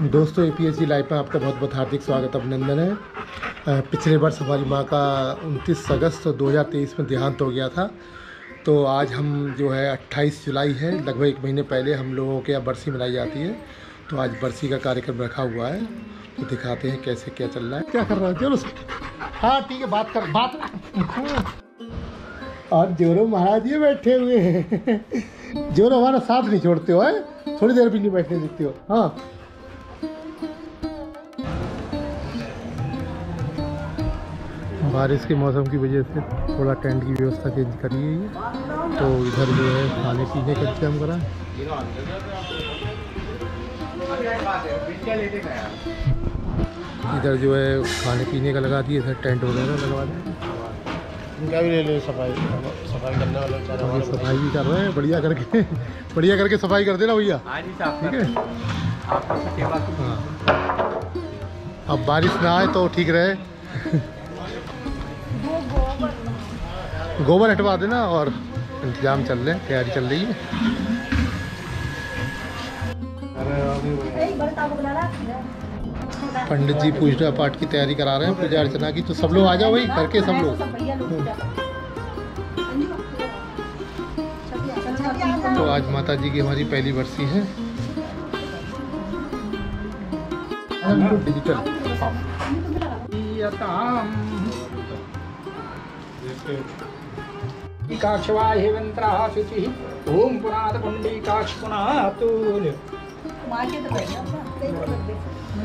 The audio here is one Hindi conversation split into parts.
दोस्तों एपीएसजी लाइव में आपका बहुत बहुत हार्दिक स्वागत अभिनंदन है। पिछले वर्ष हमारी माँ का 29 अगस्त 2023 में देहांत हो गया था, तो आज हम जो है 28 जुलाई है, लगभग एक महीने पहले हम लोगों के यहाँ बरसी मनाई जाती है। तो आज बरसी का कार्यक्रम रखा हुआ है, तो दिखाते हैं कैसे क्या चल रहा है, क्या कर रहा है। चलो हाँ ठीक है, बात कर। और जोरो महाराज ये बैठे हुए हैं, जोरो हमारा साथ नहीं छोड़ते हो, थोड़ी देर भी नहीं बैठने देते हो। हाँ बारिश के मौसम की वजह से थोड़ा टेंट की व्यवस्था चेंज करी है, तो इधर जो है खाने पीने का इंतजाम करा। इधर जो है खाने पीने का लगा दिए, इधर टेंट वगैरह लगवा दिए। सफाई भी कर रहे हैं बढ़िया करके सफाई कर देना भैया, ठीक है। अब बारिश ना आए तो ठीक रहे। गोबर हटवा देना और इंतजाम चल रहे हैं, तैयारी चल रही है। पंडित जी पूजा पाठ की तैयारी करा रहे हैं, पूजा अर्चना की। तो सब लोग आ जाओ भाई, घर के सब लोग। तो आज माता जी की हमारी पहली बरसी है। डिजिटल ओम पुनात पंडिकाक्ष पुनातुल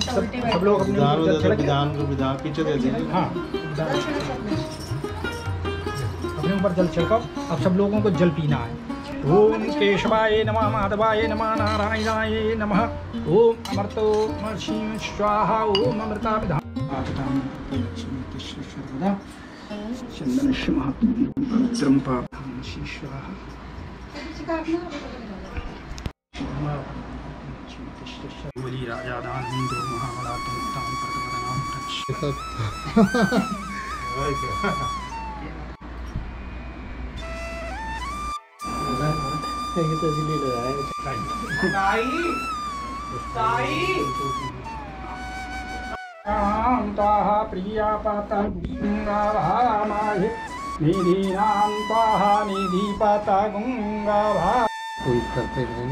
सब लोग अपने पीछे दे देंगे। हाँ अपने ऊपर जल छिड़काओ। अब सब लोगों को जल पीना है। ओम केशवाय नमः, माधवाय नमः, नारायणाय नमः, ओम अमृतो मर्षिं स्वाहा, ओम अमृताभिधाम प्रिया पाता गंगा कोई करते नहीं।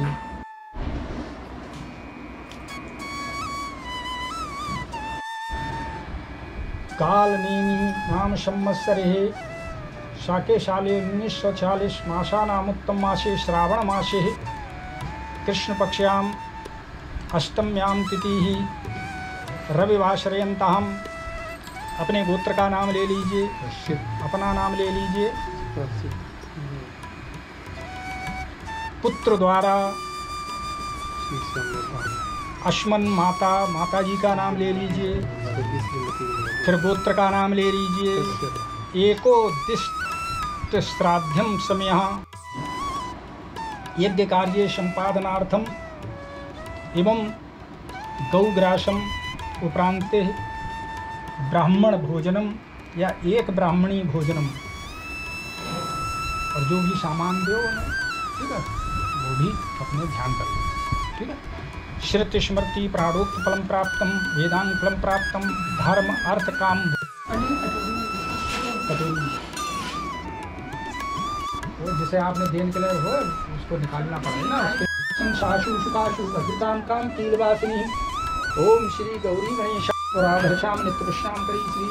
कालनेमी नाम संवत्सरे शाकेशाले 1946 माशानामुत्तम मासे श्रावण मासे कृष्णपक्षायाम अष्टम्याम तिथि रविवासरयंताम। अपने गोत्र का नाम ले लीजिए, अपना नाम ले लीजिए, पुत्र द्वारा अश्मन माताजी का नाम ले लीजिए, फिर गोत्र का नाम ले लीजिए। एकोदिष्ट श्राद्धम समयः यज्ञ कार्य संपादनार्थम एवं गौग्रासम उपरांते ब्राह्मण भोजनम या एक ब्राह्मणी भोजनम। और जो भी सामान दो ठीक है, वो भी अपने ध्यान कर लो, ठीक है। श्रुति स्मृति प्राणोक्त फलम प्राप्तम वेदांग फलम प्राप्तम धर्म अर्थ काम। तो जिसे आपने देने के लिए हो उसको निकालना पड़ेगा। सासु सुकासु अभिताम काम कीलवासिनी ओम श्री गौरी गणेश पुराधर्शाम नित्यपुष्णाम करी श्री।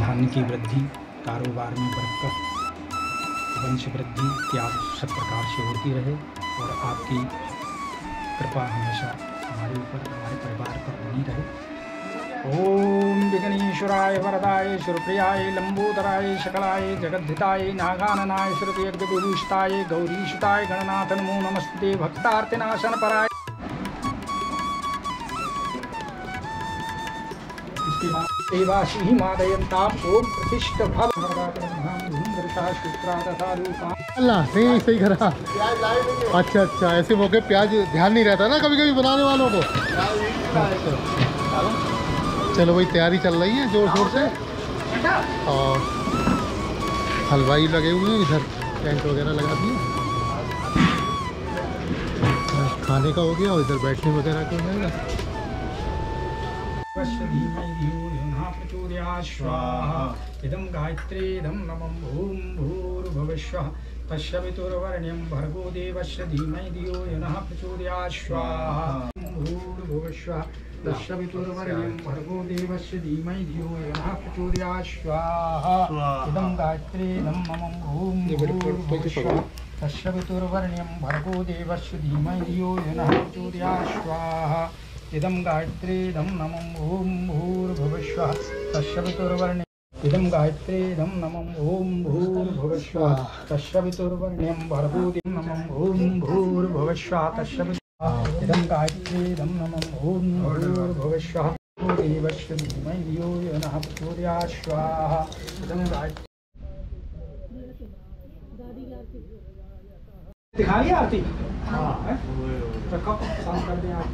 धन की वृद्धि, कारोबार में बरकत, वंश वृद्धि की आप सब प्रकार से होती रहे और आपकी कृपा हमेशा हमारे ऊपर हमारे परिवार पर बनी रहे। ओम विघ्नेश्वराय वरदाय सुरप्रियाय लंबोदराय शकलाय जगद्धिताय नागाननाय श्रुतियज्ञगुरुष्टाय गौरीशुताय गणनाथ नमो नमस्ते भक्तार्तिनाशन पराय। देवासी मादयंताम ओम प्रतिष्ठ भव नहीं सही करा। अच्छा, ऐसे मौके प्याज ध्यान नहीं रहता ना कभी कभी बनाने वालों को। चलो भाई तैयारी चल रही है जोर शोर से, और हलवाई लगे हुए हैं, इधर टेंट वगैरह लगा दिए। खाने का हो गया और इधर बैठने वगैरह का हो जाएगा। तस्य पितुर्वर्ण्यं भर्गो देवस्य धीमहि धियो यन्नः प्रचोदयात् स्वाहा। तस्य पितुर्वर्ण्यं भर्गो देवस्य धीमहि धियो यन्नः प्रचोदयात् स्वाहा। इदं गायत्री इदं मम ॐ भूर्भुवः। तस्य पितुर्वर्ण्यं भर्गो देवस्य धीमहि धियो यन्नः प्रचोदयात् स्वाहा। इदं गायत्री इदं मम ॐ भूर्भुवः। तस्य पितुर्वर्ण्यं इदं गायत्री इदं नमः ॐ भूर्भुवः। तस्य पितुर्वर्ण्यं भर्गो देवस्य नमः ॐ भूर्भुवः। तस्य इदं गायत्री इदं नमः ॐ भूर्भुवः। देवस्य धीमहि धियो यन्नः प्रचोदयात् स्वाहा। इदं गायत्री दिखा रही आरती। हां तो कब शांत कर दें आप।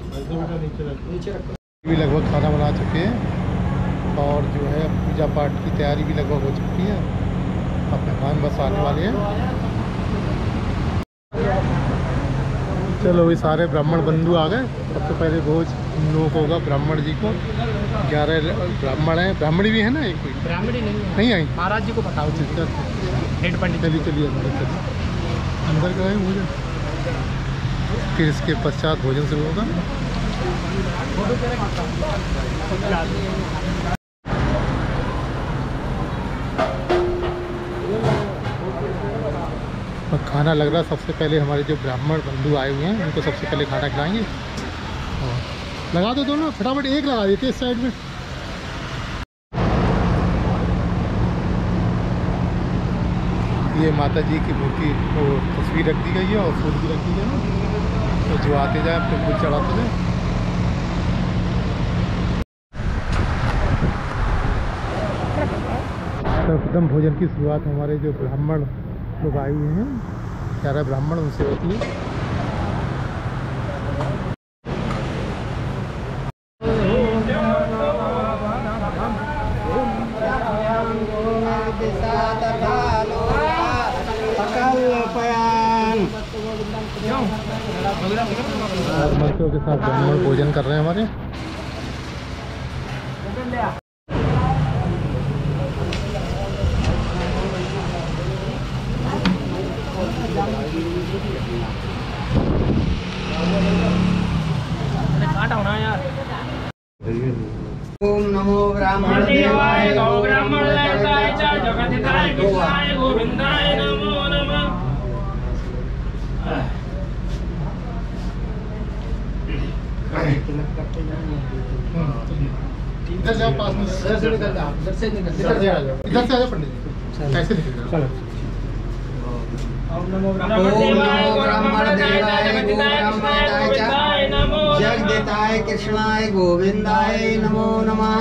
नीचे रखो। भी लगभग खाना बना चुके हैं और जो है पूजा पाठ की तैयारी भी लगभग हो चुकी है। अब मेहमान बस आने वाले हैं। चलो ये सारे ब्राह्मण बंधु आ गए। सबसे पहले भोज उन लोगों को होगा ब्राह्मण जी को। 11 ब्राह्मण हैं। ब्राह्मणी भी है ना? एक ब्राह्मणी नहीं आई। महाराज जी को बताओ। चलिए चलिए अंदर गए भोजन। फिर इसके पश्चात भोजन शुरू होगा। और खाना लग रहा है। सबसे पहले हमारे जो ब्राह्मण बंधु आए हुए हैं उनको सबसे पहले खाना खिलाएंगे। और लगा दो दोनों फटाफट एक लगा देते इस साइड में। ये माता जी की मूर्ति को तस्वीर रख दी गई है और फूल भी रख दी गई है। तो जो आते जाए अपने फूल चढ़ाते जाए। एकदम भोजन की शुरुआत हमारे जो ब्राह्मण लोग आए हुए हैं 11 ब्राह्मण उनसे होती है। मर्दों के साथ ब्राह्मण भोजन कर रहे हैं हमारे। ओम नमो ब्राह्मण देवाय गौ ब्राह्मण ललिताय च जगदिताय विष्णाय गोविंदाय नमो नमः। इधर से पास में से निकल जाओ। इधर से आ जाओ। इधर से आ जाओ पंडित जी। कैसे निकल जाओ। ओम नमो ब्राह्मण देवाय गौ ब्राह्मण ललिताय जगदिताय विष्णाय गोविंदाय नमो जगदेताय कृष्णाय गोविंदाय नमो नमः।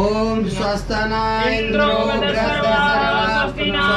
ओम स्वस्तनाय इंद्रो स्वस्तिना।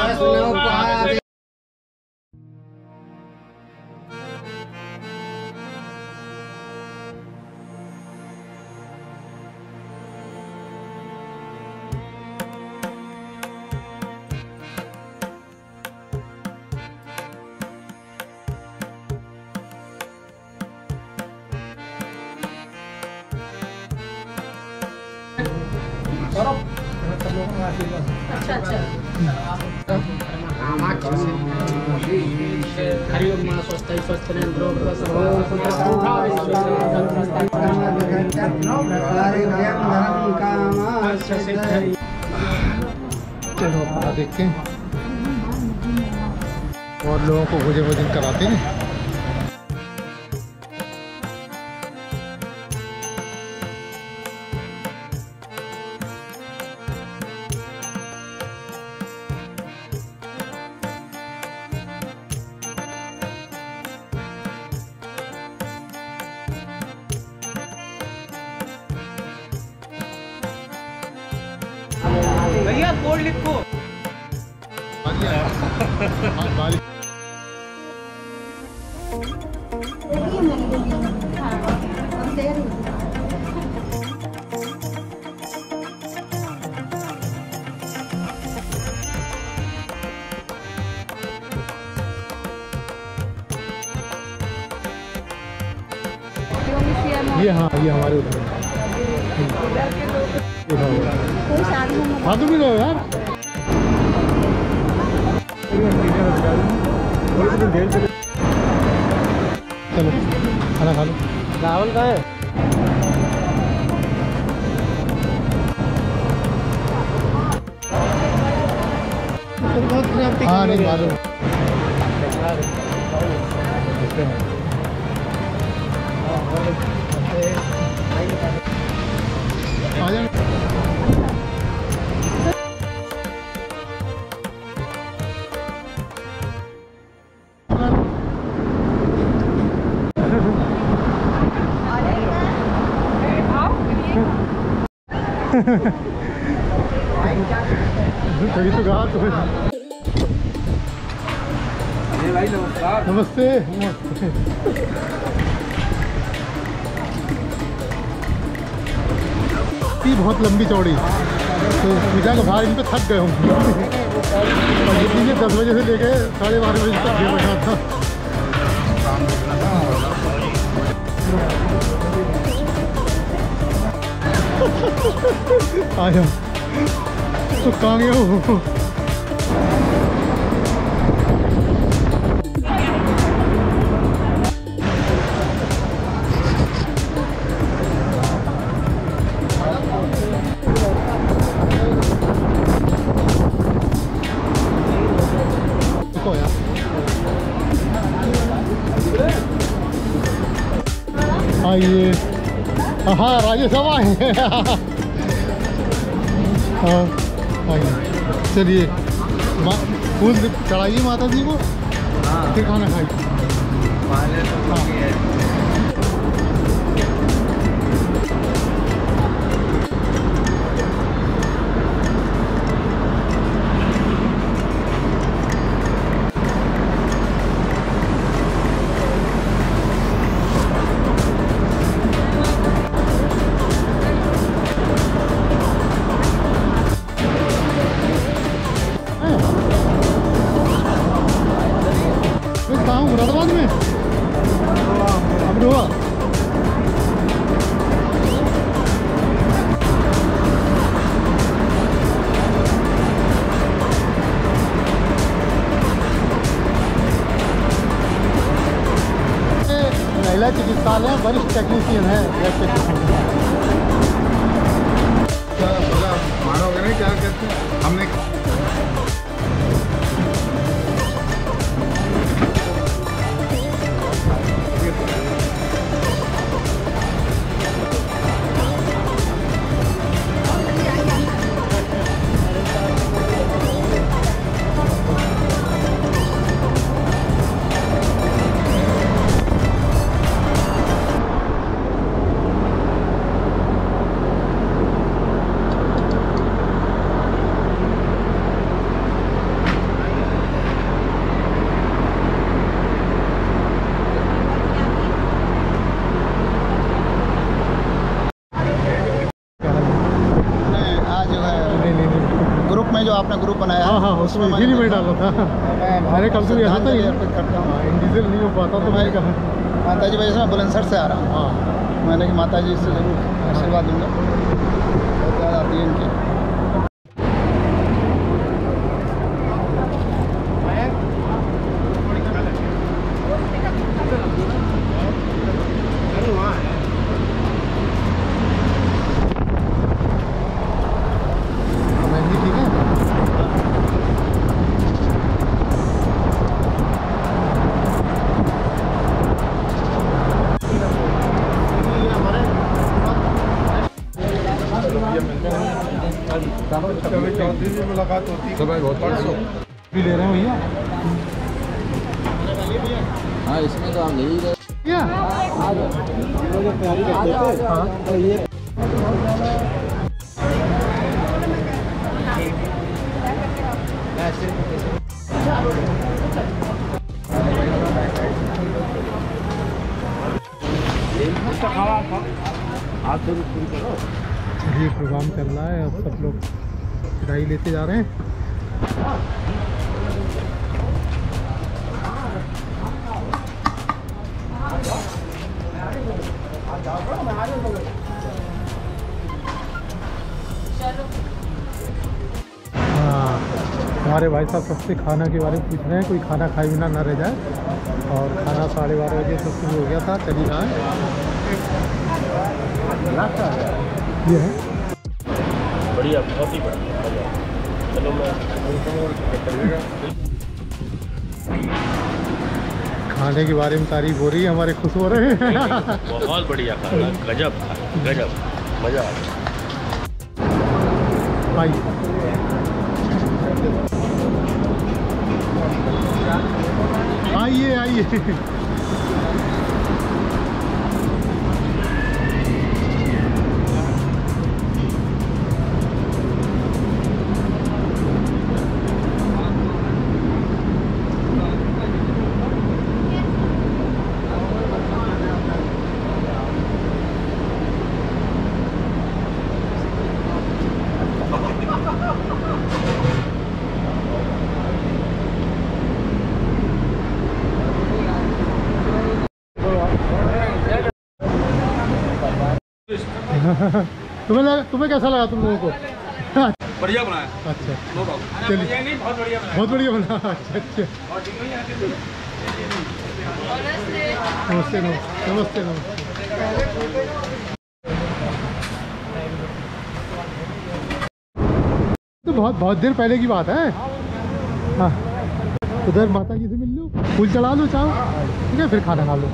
अच्छा अच्छा चलो देखते हैं और लोगों को भोजन भोजन कराते हैं। भैया कोड लिखो। ये हाँ ये हमारे उधर हाँ तुम भी रहो यार चलो खाना खा लो। राहुल का है हाँ नहीं मालूम नमस्ते बहुत लंबी चौड़ी तो पूजा के भाई इन पर थक गए हूँ इसीलिए 10 बजे से लेके 12:30 बजे तक ये बैठा था। आया तो कहाँ गया हो हाँ राज्यसभा है हाँ चलिए फूल चढ़ाइए माता जी को फिर खाना खाइए। चिकित्सालय वरिष्ठ टेक्नीशियन है क्या कहते हैं हमने अपना ग्रुप बनाया हाँ हाँ उसमें हिल में डाला था मैंने कल से यहाँ था एयरपोर्ट करता हूँ इंडिविजुअल नहीं हो पाता तो मैंने कहा माता जी वजह से मैं बुलंदशहर से आ रहा हूँ हाँ मैंने कि माता जी से जरूर आशीर्वाद दूँगा बहुत याद आती है इनकी। मुलाकात होती है बहुत भी ले रहे हैं भैया हाँ इसमें तो आप ले ही रहे क्या ये प्रोग्राम चल रहा है अब सब लोग चढ़ाई लेते जा रहे हैं। हमारे भाई साहब सबसे खाना के बारे में पूछ रहे हैं, कोई खाना खाए बिना ना रह जाए। और खाना 12:30 बजे सब शुरू हो गया था। चलिए आए, ये है बढ़िया, बहुत ही बढ़िया। चलो खाने के बारे में तारीफ हो रही है, हमारे खुश हो रहे हैं। बहुत बढ़िया खाना, गजब खाना, गजब मज़ा आ गया भाई। आइए आइए, तुम्हें कैसा लगा तुम लोगों को? बढ़िया बनाया। अच्छा चलिए, बहुत बढ़िया बना। अच्छा, नमस्ते नमस्ते नमस्ते। तो बहुत बहुत देर पहले की बात है। हाँ, उधर माता जी से मिल लो, फूल चढ़ा लो, चाहो ठीक है, फिर खाना खा लो।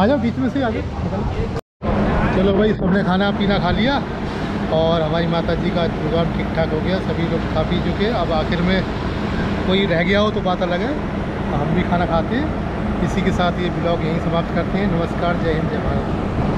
आ जाओ बीच में से, आ जाओ। चलो भाई, सबने खाना पीना खा लिया और हमारी माता जी का प्रोग्राम ठीक ठाक हो गया। सभी लोग खा पी चुके। अब आखिर में कोई रह गया हो तो बात अलग है, हम भी खाना खाते हैं। इसी के साथ ये ब्लॉग यहीं समाप्त करते हैं। नमस्कार, जय हिंद, जय भारत।